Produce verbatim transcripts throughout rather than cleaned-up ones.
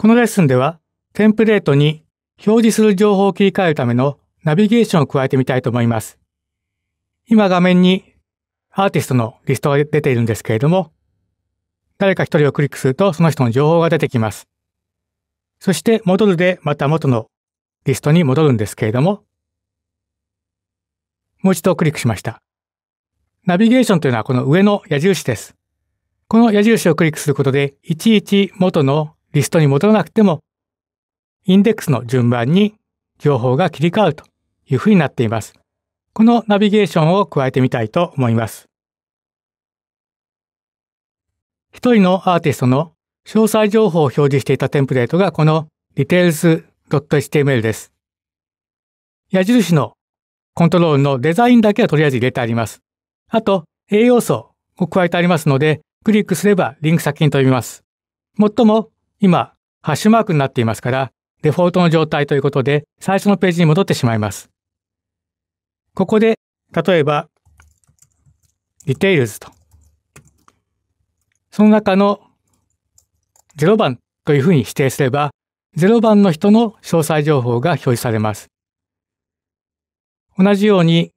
このレッスンではテンプレートに表示する情報を切り替えるためのナビゲーションを加えてみたいと思います。今画面にアーティストのリストが出ているんですけれども、誰か一人をクリックするとその人の情報が出てきます。そして戻るでまた元のリストに戻るんですけれども、もう一度クリックしました。ナビゲーションというのはこの上の矢印です。この矢印をクリックすることで、いちいち元のリストに戻らなくても、インデックスの順番に情報が切り替わるというふうになっています。このナビゲーションを加えてみたいと思います。一人のアーティストの詳細情報を表示していたテンプレートがこの ディテールズドットエイチティーエムエル です。矢印のコントロールのデザインだけはとりあえず入れてあります。あと、栄養素を加えてありますので、クリックすればリンク先に飛びます。もっとも今、ハッシュマークになっていますから、デフォルトの状態ということで、最初のページに戻ってしまいます。ここで、例えば、ディテールズ と、その中のゼロばんというふうに指定すれば、ゼロばんの人の詳細情報が表示されます。同じように、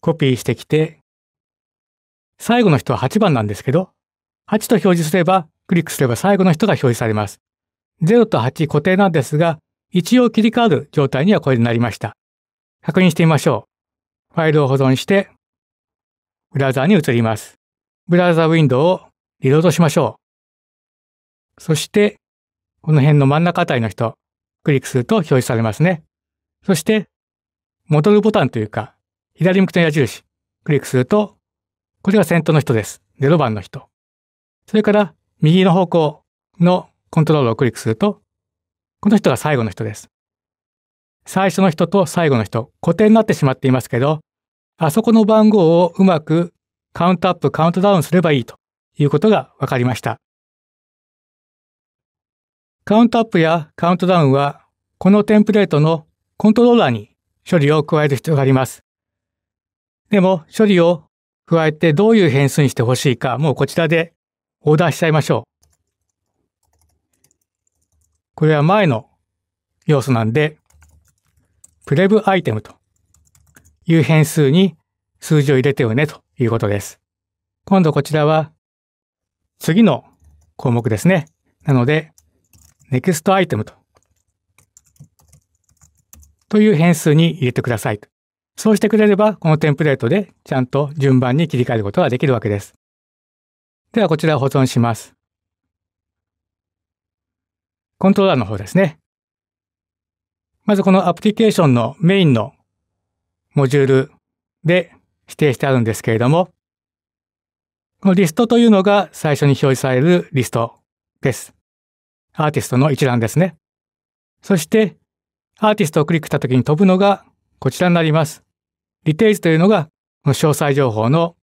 コピーしてきて、最後の人ははちばんなんですけど、はちと表示すれば、クリックすれば最後の人が表示されます。ゼロとはち固定なんですが、一応切り替わる状態にはこれになりました。確認してみましょう。ファイルを保存して、ブラウザーに移ります。ブラウザーウィンドウをリロードしましょう。そして、この辺の真ん中あたりの人、クリックすると表示されますね。そして、戻るボタンというか、左向きの矢印、クリックすると、これが先頭の人です。ゼロばんの人。それから、右の方向のコントロールをクリックすると、この人が最後の人です。最初の人と最後の人、固定になってしまっていますけど、あそこの番号をうまくカウントアップ、カウントダウンすればいいということが分かりました。カウントアップやカウントダウンは、このテンプレートのコントローラーに処理を加える必要があります。でも、処理を加えてどういう変数にしてほしいか、もうこちらでオーダーしちゃいましょう。これは前の要素なんで、プレブアイテムという変数に数字を入れてよねということです。今度こちらは次の項目ですね。なので、ネクストアイテムと、という変数に入れてください。そうしてくれれば、このテンプレートでちゃんと順番に切り替えることができるわけです。ではこちらを保存します。コントローラーの方ですね。まずこのアプリケーションのメインのモジュールで指定してあるんですけれども、このリストというのが最初に表示されるリストです。アーティストの一覧ですね。そしてアーティストをクリックしたときに飛ぶのがこちらになります。ディテールズというのがこの詳細情報の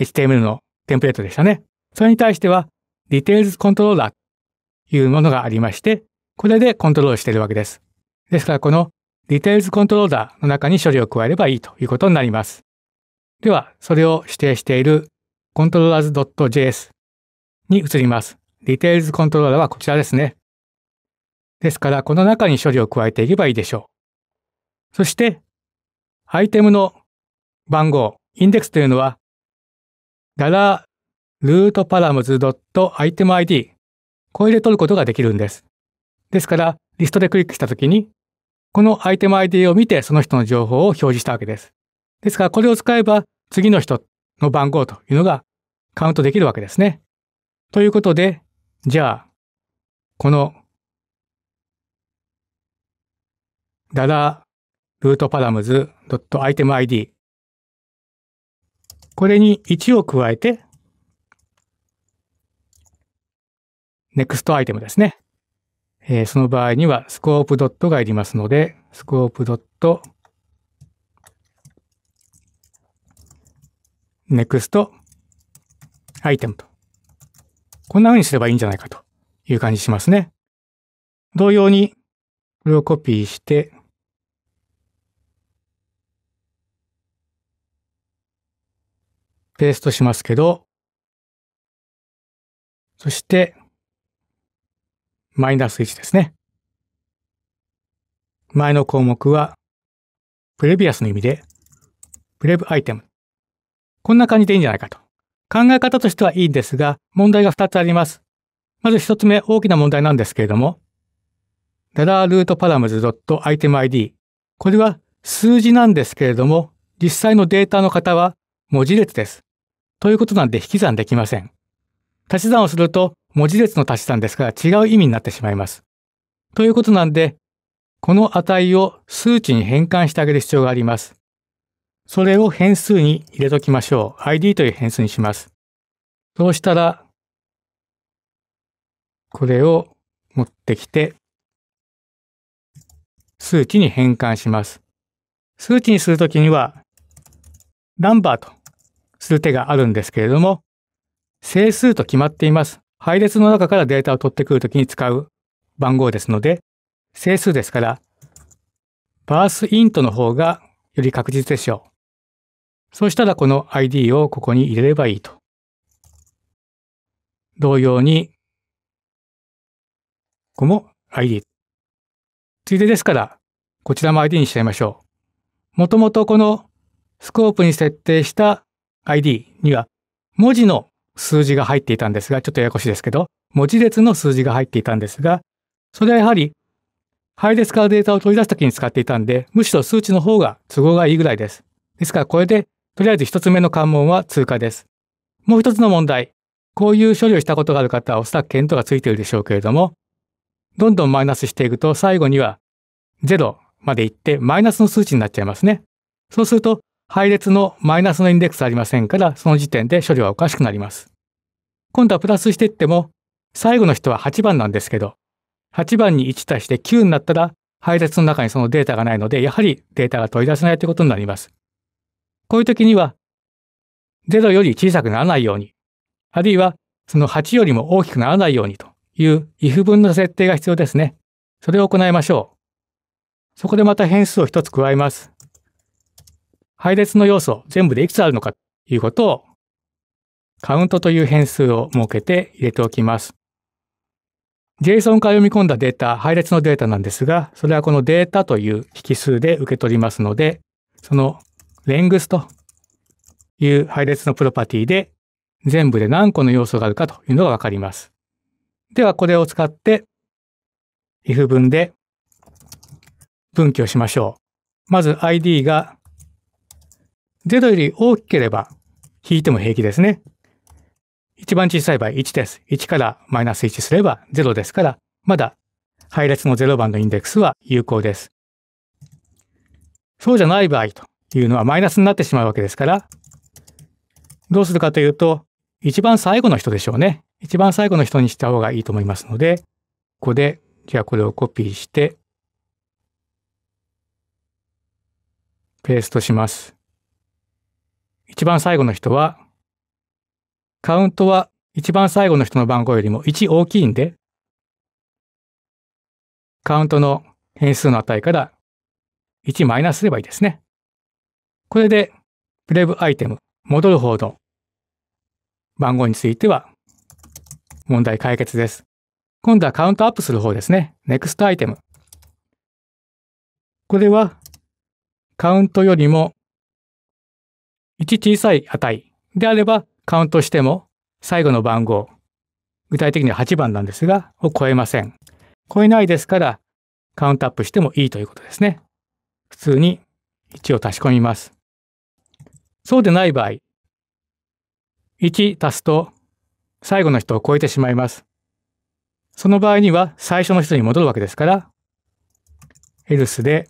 エイチティーエムエル のテンプレートでしたね。それに対しては、Details Controller というものがありまして、これでコントロールしているわけです。ですから、この Details Controller の中に処理を加えればいいということになります。では、それを指定している controllers.js に移ります。Details Controller はこちらですね。ですから、この中に処理を加えていけばいいでしょう。そして、アイテムの番号、インデックスというのは、$rootparams.itemid これで取ることができるんです。ですから、リストでクリックしたときに、このアイテム アイディー を見てその人の情報を表示したわけです。ですから、これを使えば次の人の番号というのがカウントできるわけですね。ということで、じゃあ、この $rootparams.itemidこれにいちを加えて、ネクスト アイテムですね。えー、その場合にはスコープドットがいりますので、スコープドット、ネクスト アイテムと。こんな風にすればいいんじゃないかという感じしますね。同様に、これをコピーして、ペーストしますけど、そして、マイナスいちですね。前の項目は、プレビアスの意味で、プレブアイテム。こんな感じでいいんじゃないかと。考え方としてはいいんですが、問題がふたつあります。まずひとつめ、大きな問題なんですけれども、ダラールートパラムズドットアイテムアイディー。これは数字なんですけれども、実際のデータの型は文字列です。ということなんで引き算できません。足し算をすると文字列の足し算ですから違う意味になってしまいます。ということなんで、この値を数値に変換してあげる必要があります。それを変数に入れときましょう。アイディー という変数にします。そうしたら、これを持ってきて、数値に変換します。数値にするときには、ナンバーとする手があるんですけれども、整数と決まっています。配列の中からデータを取ってくるときに使う番号ですので、整数ですから、パースイントの方がより確実でしょう。そうしたらこの アイディー をここに入れればいいと。同様に、ここも アイディー。ついでですから、こちらも アイディー にしちゃいましょう。もともとこのスコープに設定した アイディー には文字の数字が入っていたんですが、ちょっとややこしいですけど、文字列の数字が入っていたんですが、それはやはり配列からデータを取り出すときに使っていたんで、むしろ数値の方が都合がいいぐらいです。ですからこれで、とりあえず一つ目の関門は通過です。もう一つの問題。こういう処理をしたことがある方はおそらく見当がついているでしょうけれども、どんどんマイナスしていくと最後にはゼロまでいってマイナスの数値になっちゃいますね。そうすると配列のマイナスのインデックスありませんからその時点で処理はおかしくなります。今度はプラスしていっても最後の人ははちばんなんですけどはちばんにいち足してきゅうになったら配列の中にそのデータがないのでやはりデータが取り出せないということになります。こういう時にはゼロより小さくならないようにあるいはそのはちよりも大きくならないようにというif文の設定が必要ですね。それを行いましょう。そこでまた変数をひとつ加えます。配列の要素全部でいくつあるのかということをカウントという変数を設けて入れておきます。ジェイソン から読み込んだデータ、配列のデータなんですが、それはこのデータという引数で受け取りますので、そのレングスという配列のプロパティで全部で何個の要素があるかというのがわかります。ではこれを使って、if 文で分岐をしましょう。まず アイディー がゼロより大きければ引いても平気ですね。一番小さい場合いちです。いちからマイナスいちすればゼロですから、まだ配列のゼロばんのインデックスは有効です。そうじゃない場合というのはマイナスになってしまうわけですから、どうするかというと、一番最後の人でしょうね。一番最後の人にした方がいいと思いますので、ここで、じゃあこれをコピーして、ペーストします。一番最後の人は、カウントは一番最後の人の番号よりもいち大きいんで、カウントの変数の値からいちマイナスすればいいですね。これで、プレブアイテム、戻る方の番号については、問題解決です。今度はカウントアップする方ですね。ネクスト アイテム。これはカウントよりもいち小さい値であればカウントしても最後の番号、具体的にははちばんなんですが、を超えません。超えないですからカウントアップしてもいいということですね。普通にいちを足し込みます。そうでない場合、いち足すと最後の人を超えてしまいます。その場合には最初の人に戻るわけですから、else で、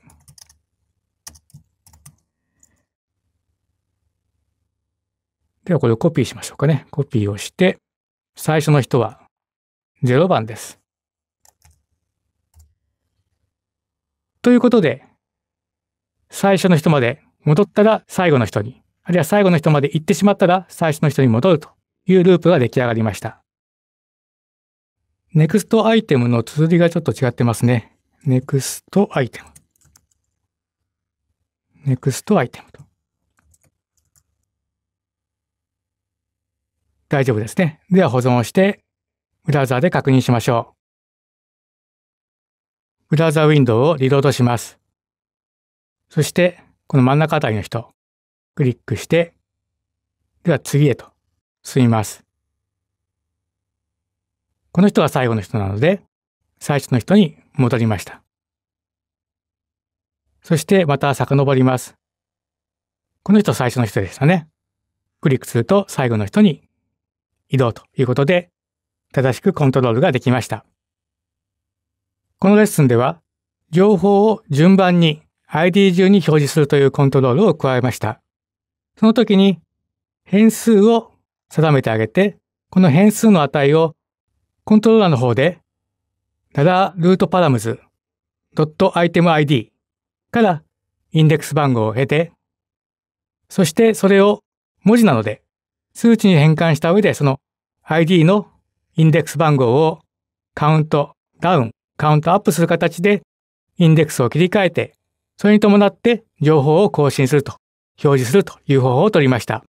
ではこれをコピーしましょうかね。コピーをして、最初の人はゼロばんです。ということで、最初の人まで戻ったら最後の人に、あるいは最後の人まで行ってしまったら最初の人に戻ると。いうループが出来上がりました。ネクスト アイテムの綴りがちょっと違ってますね。ネクスト アイテム。ネクスト アイテムと。大丈夫ですね。では保存をして、ブラウザーで確認しましょう。ブラウザウィンドウをリロードします。そして、この真ん中あたりの人、クリックして、では次へと進みます。この人が最後の人なので、最初の人に戻りました。そしてまた遡ります。この人最初の人でしたね。クリックすると最後の人に移動ということで、正しくコントロールができました。このレッスンでは、情報を順番に アイディー 順に表示するというコントロールを加えました。その時に変数を定めてあげて、この変数の値をコントローラーの方で、ダダールートパラムズドットアイテムアイディー からインデックス番号を得て、そしてそれを文字なので数値に変換した上で、その アイディー のインデックス番号をカウントダウン、カウントアップする形でインデックスを切り替えて、それに伴って情報を更新すると、表示するという方法を取りました。